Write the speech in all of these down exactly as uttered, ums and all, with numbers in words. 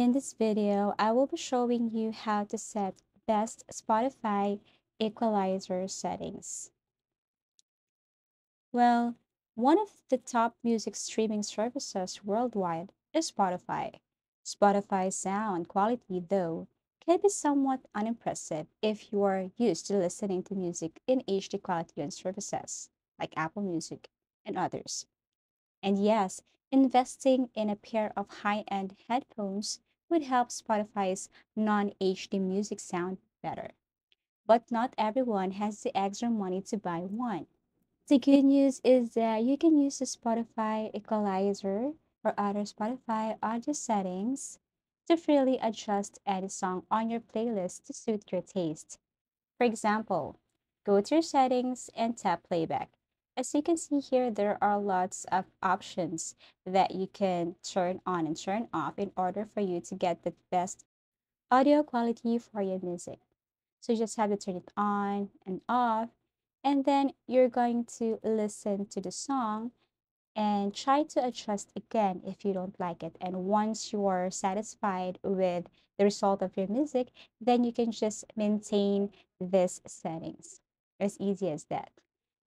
In this video, I will be showing you how to set best Spotify equalizer settings. Well, one of the top music streaming services worldwide is Spotify. Spotify's sound quality, though, can be somewhat unimpressive if you are used to listening to music in H D quality on services like Apple Music and others. And yes, investing in a pair of high-end headphones would help Spotify's non-H D music sound better. But not everyone has the extra money to buy one. The good news is that you can use the Spotify equalizer or other Spotify audio settings to freely adjust any song on your playlist to suit your taste. For example, go to your settings and tap playback. As you can see here, there are lots of options that you can turn on and turn off in order for you to get the best audio quality for your music. So you just have to turn it on and off, and then you're going to listen to the song and try to adjust again if you don't like it. And once you are satisfied with the result of your music, then you can just maintain these settings. As easy as that.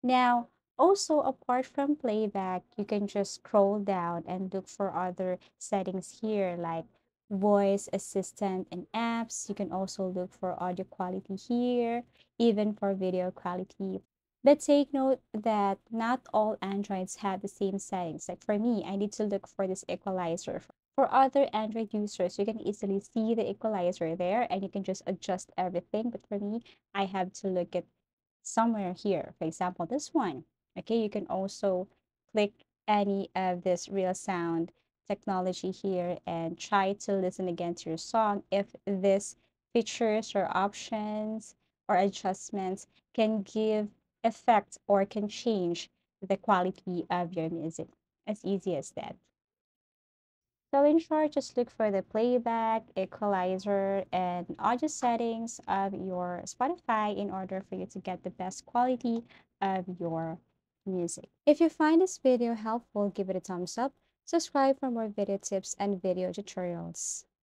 Now, also, apart from playback, you can just scroll down and look for other settings here like voice assistant and apps. You can also look for audio quality here, even for video quality. But take note that not all Androids have the same settings. Like for me, I need to look for this equalizer. For other Android users, you can easily see the equalizer there and you can just adjust everything. But for me, I have to look at somewhere here. For example, this one. Okay, you can also click any of this real sound technology here and try to listen again to your song if these features or options or adjustments can give effect or can change the quality of your music. As easy as that. So in short, just look for the playback, equalizer, and audio settings of your Spotify in order for you to get the best quality of your music. If you find this video helpful, give it a thumbs up, subscribe for more video tips and video tutorials.